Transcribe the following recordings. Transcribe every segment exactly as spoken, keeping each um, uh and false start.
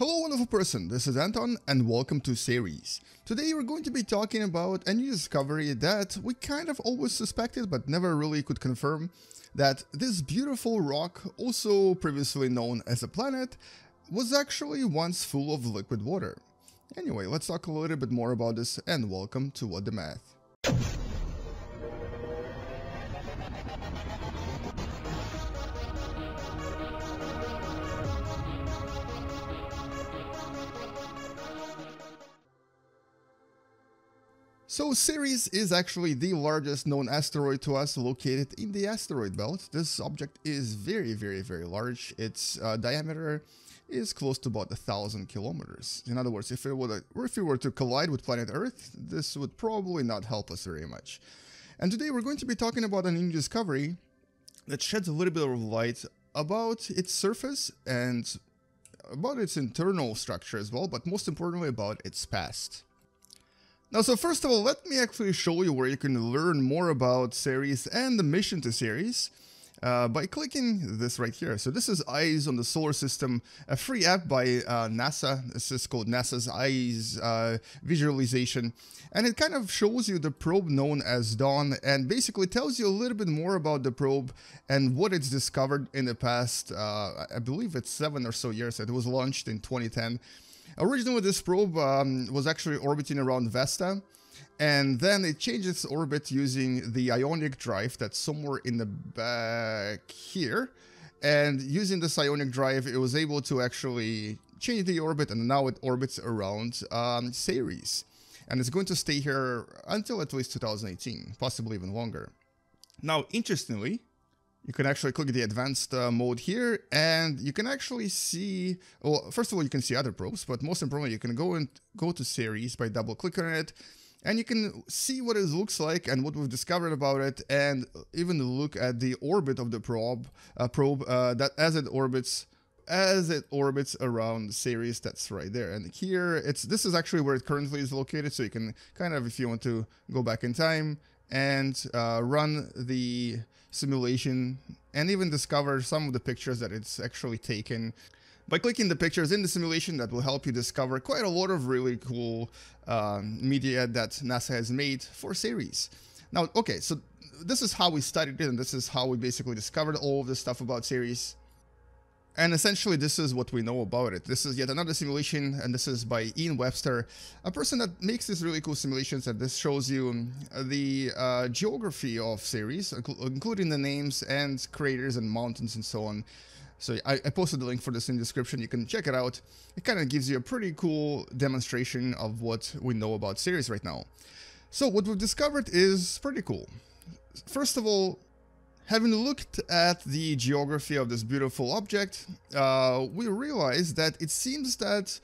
Hello wonderful person, this is Anton and welcome to Ceres. Today we're going to be talking about a new discovery that we kind of always suspected but never really could confirm, that this beautiful rock, also previously known as a planet, was actually once full of liquid water. Anyway, let's talk a little bit more about this and welcome to What The Math. So Ceres is actually the largest known asteroid to us located in the asteroid belt. This object is very, very, very large. Its uh, diameter is close to about a thousand kilometers. In other words, if it, would, if it were to collide with planet Earth, this would probably not help us very much. And today we're going to be talking about a new discovery that sheds a little bit of light about its surface and about its internal structure as well, but most importantly about its past. Now, so first of all, let me actually show you where you can learn more about Ceres and the mission to Ceres uh, by clicking this right here. So this is Eyes on the Solar System, a free app by uh, NASA. This is called NASA's Eyes uh, visualization. And it kind of shows you the probe known as Dawn and basically tells you a little bit more about the probe and what it's discovered in the past, uh, I believe it's seven or so years. It was launched in twenty ten. Originally, this probe um, was actually orbiting around Vesta, and then it changed its orbit using the ionic drive that's somewhere in the back here. And using this ionic drive, it was able to actually change the orbit, and now it orbits around um, Ceres. And it's going to stay here until at least two thousand eighteen, possibly even longer. Now, interestingly, you can actually click the advanced uh, mode here, and you can actually see, well, first of all, you can see other probes, but most importantly, you can go and go to Ceres by double clicking on it, and you can see what it looks like and what we've discovered about it, and even look at the orbit of the probe, uh, probe uh, that as it orbits, as it orbits around Ceres. That's right there. And here, it's this is actually where it currently is located, so you can kind of, if you want to, go back in time and uh, run the simulation and even discover some of the pictures that it's actually taken. By clicking the pictures in the simulation, that will help you discover quite a lot of really cool um, media that NASA has made for Ceres. Now, okay, so this is how we studied it, and this is how we basically discovered all of this stuff about Ceres. And essentially, this is what we know about it. This is yet another simulation, and this is by Ian Webster, a person that makes these really cool simulations, and this shows you the uh, geography of Ceres, including the names and craters and mountains and so on. So I, I posted the link for this in the description. You can check it out. It kind of gives you a pretty cool demonstration of what we know about Ceres right now. So what we've discovered is pretty cool. First of all, having looked at the geography of this beautiful object, uh, we realized that it seems that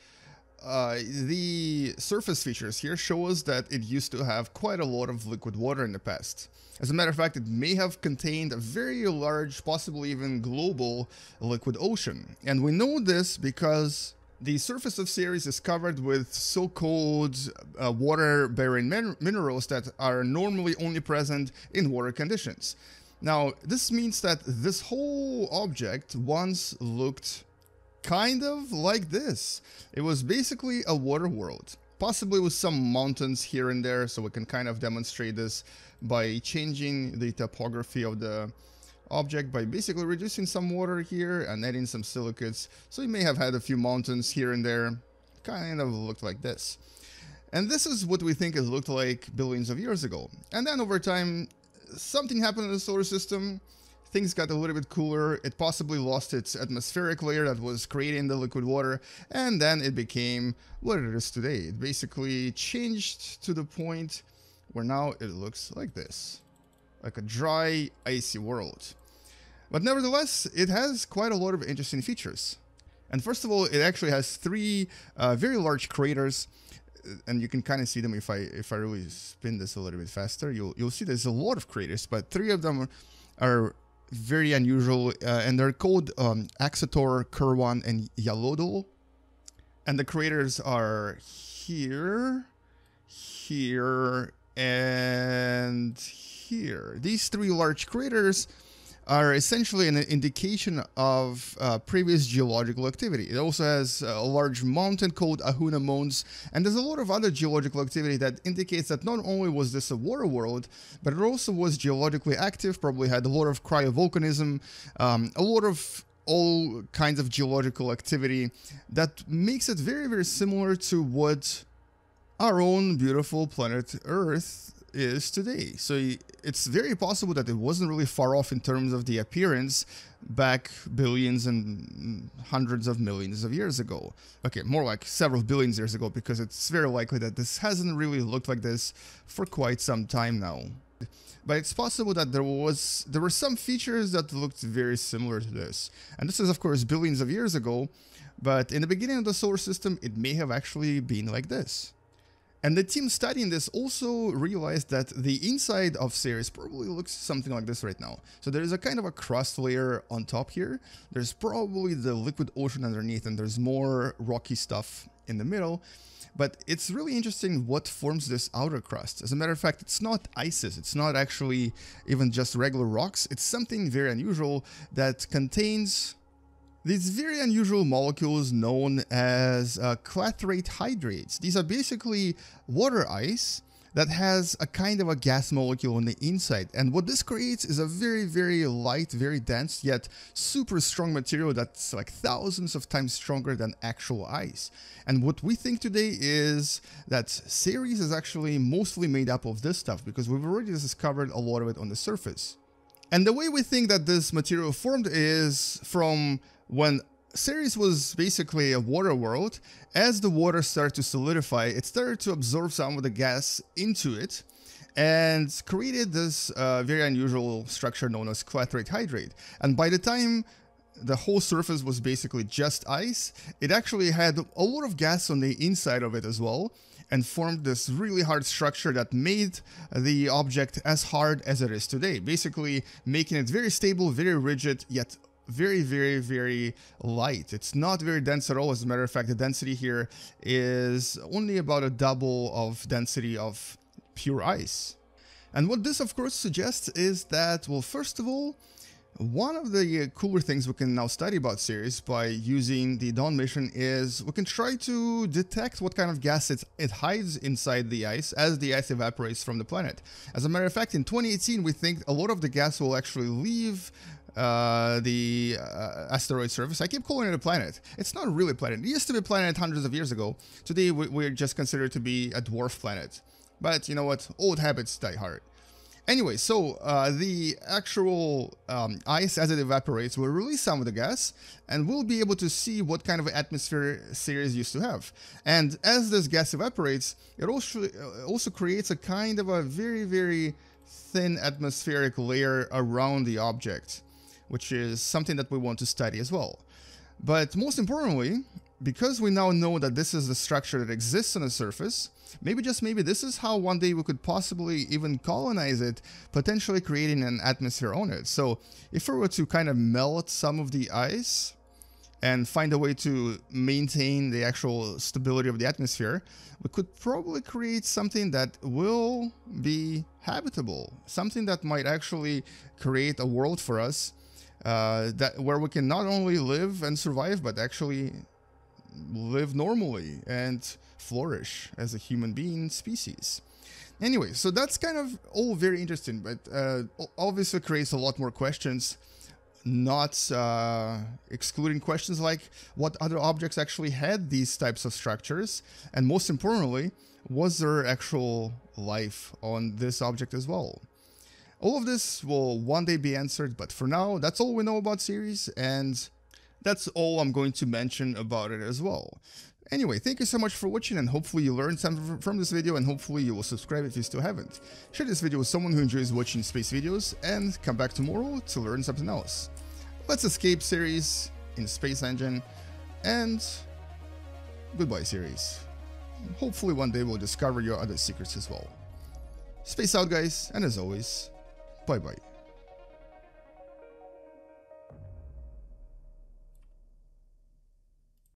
uh, the surface features here show us that it used to have quite a lot of liquid water in the past. As a matter of fact, it may have contained a very large, possibly even global liquid ocean. And we know this because the surface of Ceres is covered with so-called uh, water-bearing min minerals that are normally only present in water conditions. Now, this means that this whole object once looked kind of like this. It was basically a water world, possibly with some mountains here and there, so we can kind of demonstrate this by changing the topography of the object, by basically reducing some water here and adding some silicates. So you may have had a few mountains here and there, kind of looked like this. And this is what we think it looked like billions of years ago. And then over time, something happened in the solar system, things got a little bit cooler, it possibly lost its atmospheric layer that was creating the liquid water, and then it became what it is today. It basically changed to the point where now it looks like this, like a dry, icy world. But nevertheless, it has quite a lot of interesting features. And first of all, it actually has three uh, very large craters. And you can kind of see them if I if I really spin this a little bit faster. You'll you'll see there's a lot of craters, but three of them are, are very unusual, uh, and they're called um, Axator, Kerwan, and Yalodol. And the craters are here, here, and here. These three large craters are essentially an indication of uh, previous geological activity. It also has a large mountain called Ahuna Mons, and there's a lot of other geological activity that indicates that not only was this a water world, but it also was geologically active, probably had a lot of cryovolcanism, um, a lot of all kinds of geological activity that makes it very, very similar to what our own beautiful planet Earth is today. So it's very possible that it wasn't really far off in terms of the appearance back billions and hundreds of millions of years ago. Okay, more like several billions years ago, because it's very likely that this hasn't really looked like this for quite some time now. But it's possible that there was there were some features that looked very similar to this. And this is, of course, billions of years ago, but in the beginning of the solar system, it may have actually been like this. And the team studying this also realized that the inside of Ceres probably looks something like this right now. So there is a kind of a crust layer on top here. There's probably the liquid ocean underneath, and there's more rocky stuff in the middle. But it's really interesting what forms this outer crust. As a matter of fact, it's not ISIS. It's not actually even just regular rocks. It's something very unusual that contains these very unusual molecules known as uh, clathrate hydrates. These are basically water ice that has a kind of a gas molecule on the inside. And what this creates is a very, very light, very dense, yet super strong material that's like thousands of times stronger than actual ice. And what we think today is that Ceres is actually mostly made up of this stuff, because we've already discovered a lot of it on the surface. And the way we think that this material formed is from when Ceres was basically a water world. As the water started to solidify, it started to absorb some of the gas into it and created this uh, very unusual structure known as clathrate hydrate. And by the time the whole surface was basically just ice, it actually had a lot of gas on the inside of it as well, and formed this really hard structure that made the object as hard as it is today, basically making it very stable, very rigid, yet very, very, very light. It's not very dense at all. As a matter of fact, the density here is only about a double of density of pure ice. And what this, of course, suggests is that, well, first of all, one of the cooler things we can now study about Ceres by using the Dawn mission is we can try to detect what kind of gas it, it hides inside the ice as the ice evaporates from the planet. As a matter of fact, in twenty eighteen, we think a lot of the gas will actually leave Uh, the uh, asteroid surface. I keep calling it a planet. It's not really a planet. It used to be a planet hundreds of years ago. Today, we, we're just considered to be a dwarf planet. But you know what? Old habits die hard. Anyway, so uh, the actual um, ice, as it evaporates, will release some of the gas, and we'll be able to see what kind of atmosphere Ceres used to have. And as this gas evaporates, it also, also creates a kind of a very, very thin atmospheric layer around the object, which is something that we want to study as well. But most importantly, because we now know that this is the structure that exists on the surface, maybe, just maybe, this is how one day we could possibly even colonize it, potentially creating an atmosphere on it. So if we were to kind of melt some of the ice and find a way to maintain the actual stability of the atmosphere, we could probably create something that will be habitable, something that might actually create a world for us, Uh, that where we can not only live and survive, but actually live normally and flourish as a human being species. Anyway, so that's kind of all very interesting, but uh, obviously creates a lot more questions, not uh, excluding questions like what other objects actually had these types of structures, and most importantly, was there actual life on this object as well? All of this will one day be answered, but for now, that's all we know about Ceres, and that's all I'm going to mention about it as well. Anyway, thank you so much for watching, and hopefully you learned something from this video, and hopefully you will subscribe if you still haven't. Share this video with someone who enjoys watching space videos, and come back tomorrow to learn something else. Let's escape Ceres in Space Engine, and goodbye Ceres. Hopefully one day we'll discover your other secrets as well. Space out, guys, and as always, bye-bye.